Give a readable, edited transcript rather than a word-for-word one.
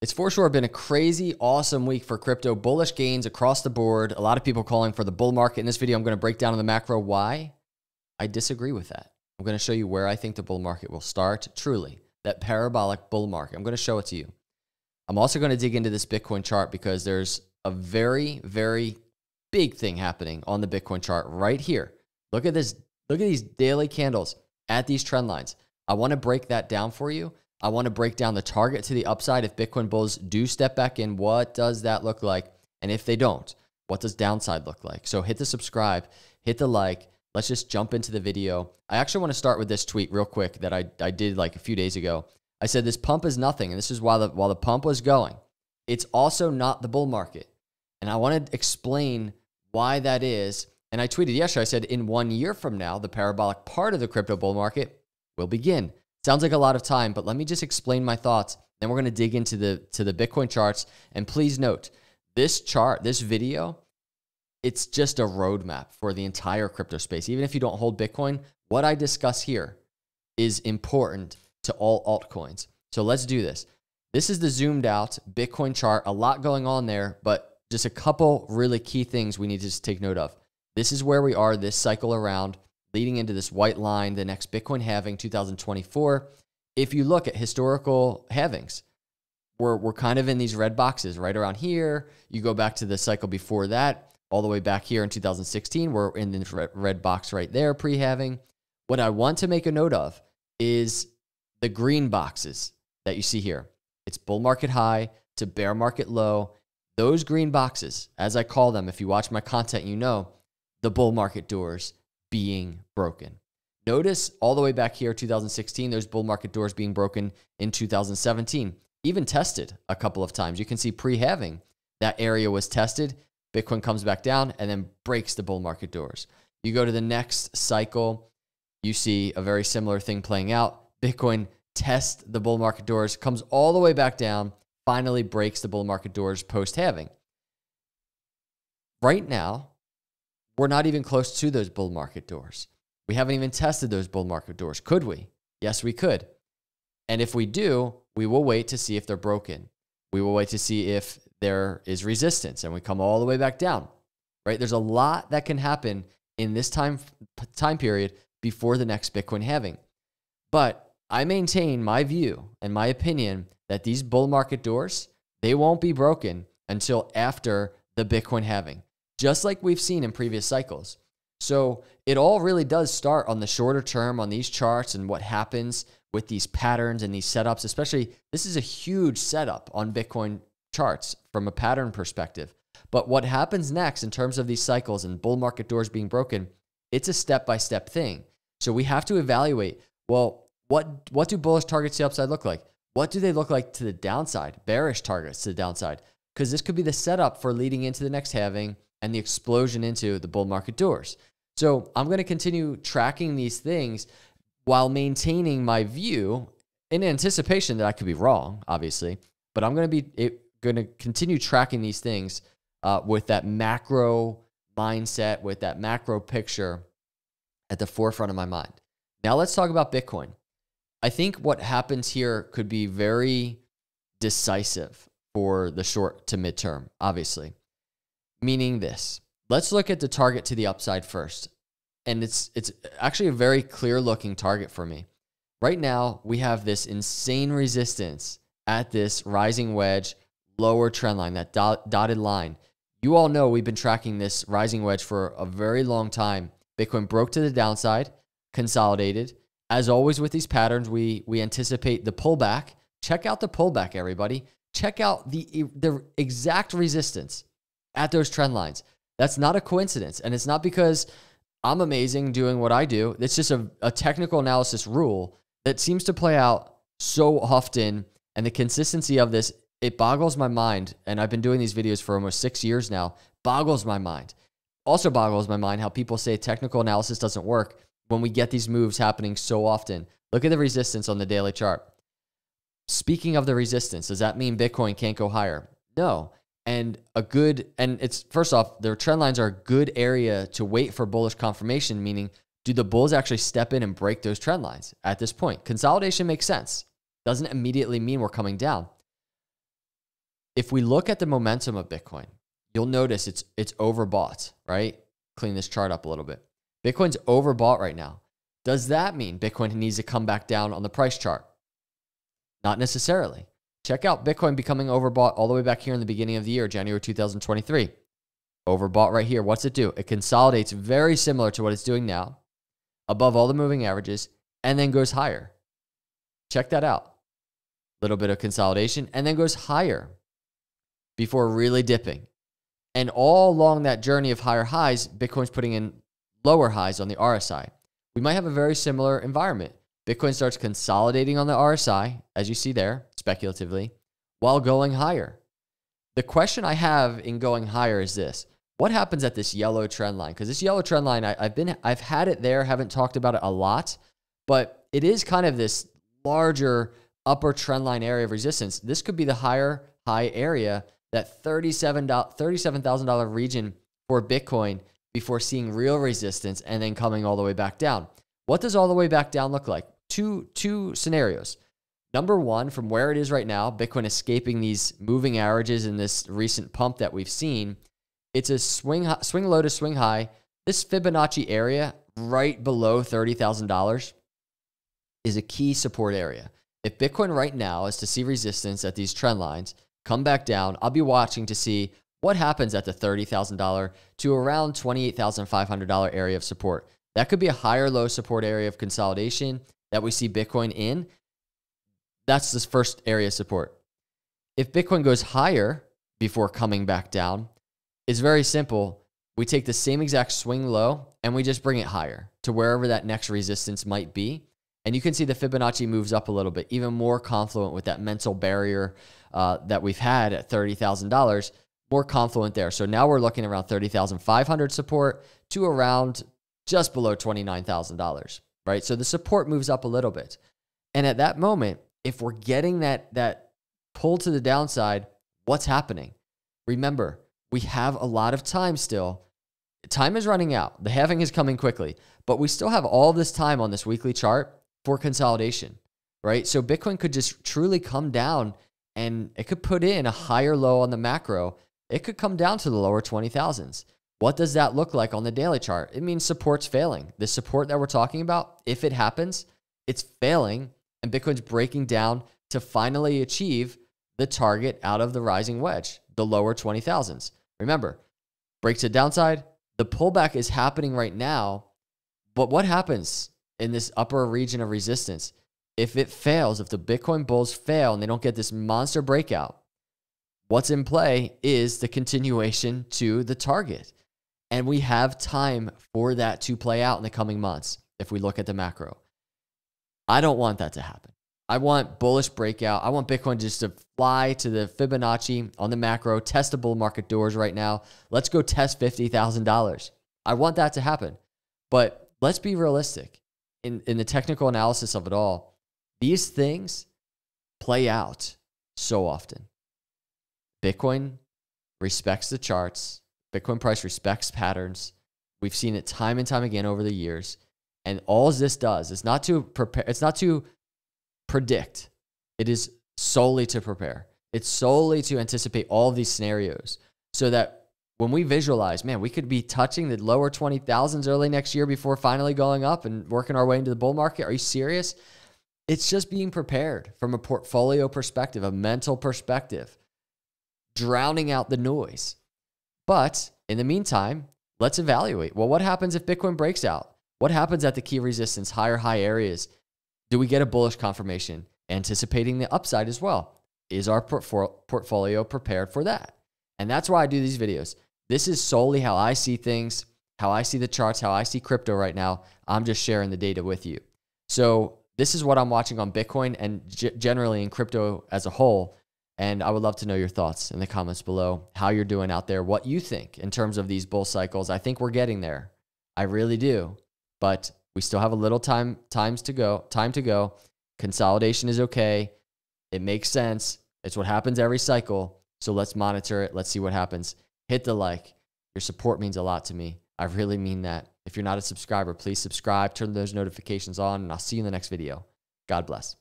It's for sure been a crazy, awesome week for crypto. Bullish gains across the board. A lot of people calling for the bull market. In this video, I'm going to break down on the macro why I disagree with that. I'm going to show you where I think the bull market will start. Truly, that parabolic bull market. I'm going to show it to you. I'm also going to dig into this Bitcoin chart because there's a very, very big thing happening on the Bitcoin chart right here. Look at this. Look at these daily candles at these trend lines. I want to break that down for you. I want to break down the target to the upside. If Bitcoin bulls do step back in, what does that look like? And if they don't, what does downside look like? So hit the subscribe, hit the like. Let's just jump into the video. I actually want to start with this tweet real quick that I did like a few days ago. I said, this pump is nothing. And this is while the pump was going, it's also not the bull market. And I want to explain why that is. And I tweeted yesterday, I said, in 1 year from now, the parabolic part of the crypto bull market will begin. Sounds like a lot of time, but let me just explain my thoughts. Then we're going to dig into the Bitcoin charts. And please note, this chart, this video, it's just a roadmap for the entire crypto space. Even if you don't hold Bitcoin, what I discuss here is important to all altcoins. So let's do this. This is the zoomed out Bitcoin chart. A lot going on there, but just a couple really key things we need to just take note of. This is where we are this cycle around, leading into this white line, the next Bitcoin halving, 2024. If you look at historical halvings, we're kind of in these red boxes right around here. You go back to the cycle before that, all the way back here in 2016, we're in this red box right there, pre-halving. What I want to make a note of is the green boxes that you see here. It's bull market high to bear market low. Those green boxes, as I call them, if you watch my content, you know, the bull market doors being broken. Notice all the way back here, 2016, those bull market doors being broken in 2017, even tested a couple of times. You can see pre-halving, that area was tested. Bitcoin comes back down and then breaks the bull market doors. You go to the next cycle, you see a very similar thing playing out. Bitcoin tests the bull market doors, comes all the way back down, finally breaks the bull market doors post-halving. Right now, we're not even close to those bull market doors. We haven't even tested those bull market doors. Could we? Yes, we could. And if we do, we will wait to see if they're broken. We will wait to see if there is resistance and we come all the way back down, right? There's a lot that can happen in this time period before the next Bitcoin halving. But I maintain my view and my opinion that these bull market doors, they won't be broken until after the Bitcoin halving, just like we've seen in previous cycles. So it all really does start on the shorter term on these charts and what happens with these patterns and these setups, especially this is a huge setup on Bitcoin charts from a pattern perspective. But what happens next in terms of these cycles and bull market doors being broken, it's a step-by-step thing. So we have to evaluate, well, what do bullish targets to the upside look like? What do they look like to the downside? Bearish targets to the downside? Because this could be the setup for leading into the next halving and the explosion into the bull market doors. So I'm going to continue tracking these things while maintaining my view in anticipation that I could be wrong, obviously, but I'm going to continue tracking these things with that macro mindset, with that macro picture at the forefront of my mind. Now let's talk about Bitcoin. I think what happens here could be very decisive for the short to midterm, obviously. Meaning this, let's look at the target to the upside first. And it's actually a very clear looking target for me. Right now, we have this insane resistance at this rising wedge, lower trend line, that dotted line. You all know we've been tracking this rising wedge for a very long time. Bitcoin broke to the downside, consolidated. As always with these patterns, we anticipate the pullback. Check out the pullback, everybody. Check out the exact resistance at those trend lines. That's not a coincidence. And it's not because I'm amazing doing what I do. It's just a technical analysis rule that seems to play out so often. And the consistency of this, it boggles my mind. And I've been doing these videos for almost 6 years now. Boggles my mind. Also boggles my mind how people say technical analysis doesn't work when we get these moves happening so often. Look at the resistance on the daily chart. Speaking of the resistance, does that mean Bitcoin can't go higher? No. And it's first off, their trend lines are a good area to wait for bullish confirmation, meaning do the bulls actually step in and break those trend lines at this point? Consolidation makes sense. Doesn't immediately mean we're coming down. If we look at the momentum of Bitcoin, you'll notice it's overbought, right? Clean this chart up a little bit. Bitcoin's overbought right now. Does that mean Bitcoin needs to come back down on the price chart? Not necessarily. Check out Bitcoin becoming overbought all the way back here in the beginning of the year, January 2023. Overbought right here. What's it do? It consolidates very similar to what it's doing now, above all the moving averages, and then goes higher. Check that out. Little bit of consolidation, and then goes higher before really dipping. And all along that journey of higher highs, Bitcoin's putting in lower highs on the RSI. We might have a very similar environment. Bitcoin starts consolidating on the RSI, as you see there, speculatively, while going higher. The question I have in going higher is this. What happens at this yellow trend line? Because this yellow trend line, I've had it there, haven't talked about it a lot, but it is kind of this larger upper trend line area of resistance. This could be the higher high area, that $37,000 region for Bitcoin before seeing real resistance and then coming all the way back down. What does all the way back down look like? Two scenarios. Number one, from where it is right now, Bitcoin escaping these moving averages in this recent pump that we've seen, it's a swing low to swing high. This Fibonacci area right below $30,000 is a key support area. If Bitcoin right now is to see resistance at these trend lines, come back down, I'll be watching to see what happens at the $30,000 to around $28,500 area of support. That could be a higher low support area of consolidation that we see Bitcoin in. That's this first area of support. If Bitcoin goes higher before coming back down, it's very simple. We take the same exact swing low and we just bring it higher to wherever that next resistance might be. And you can see the Fibonacci moves up a little bit, even more confluent with that mental barrier that we've had at $30,000, more confluent there. So now we're looking around 30,500 support to around just below $29,000, right? So the support moves up a little bit. And at that moment, if we're getting that pull to the downside, what's happening? Remember, we have a lot of time still. Time is running out. The halving is coming quickly, but we still have all this time on this weekly chart for consolidation, right? So Bitcoin could just truly come down and it could put in a higher low on the macro. It could come down to the lower 20,000s. What does that look like on the daily chart? It means support's failing. The support that we're talking about, if it happens, it's failing and Bitcoin's breaking down to finally achieve the target out of the rising wedge, the lower 20,000s. Remember, break to downside. The pullback is happening right now, but what happens in this upper region of resistance? If it fails, if the Bitcoin bulls fail and they don't get this monster breakout, what's in play is the continuation to the target. And we have time for that to play out in the coming months if we look at the macro. I don't want that to happen. I want bullish breakout. I want Bitcoin just to fly to the Fibonacci on the macro, test the bull market doors right now. Let's go test $50,000. I want that to happen. But let's be realistic. In the technical analysis of it all, these things play out so often. Bitcoin respects the charts. Bitcoin price respects patterns. We've seen it time and time again over the years. And all this does is not to prepare. It's not to predict. It is solely to prepare. It's solely to anticipate all these scenarios so that when we visualize, man, we could be touching the lower 20,000s early next year before finally going up and working our way into the bull market. Are you serious? It's just being prepared from a portfolio perspective, a mental perspective, drowning out the noise. But in the meantime, let's evaluate. Well, what happens if Bitcoin breaks out? What happens at the key resistance, higher high areas? Do we get a bullish confirmation, anticipating the upside as well? Is our portfolio prepared for that? And that's why I do these videos. This is solely how I see things, how I see the charts, how I see crypto right now. I'm just sharing the data with you. So this is what I'm watching on Bitcoin and generally in crypto as a whole. And I would love to know your thoughts in the comments below, how you're doing out there, what you think in terms of these bull cycles. I think we're getting there. I really do. But we still have a little time to go. Consolidation is okay. It makes sense. It's what happens every cycle. So let's monitor it. Let's see what happens. Hit the like. Your support means a lot to me. I really mean that. If you're not a subscriber, please subscribe, turn those notifications on, and I'll see you in the next video. God bless.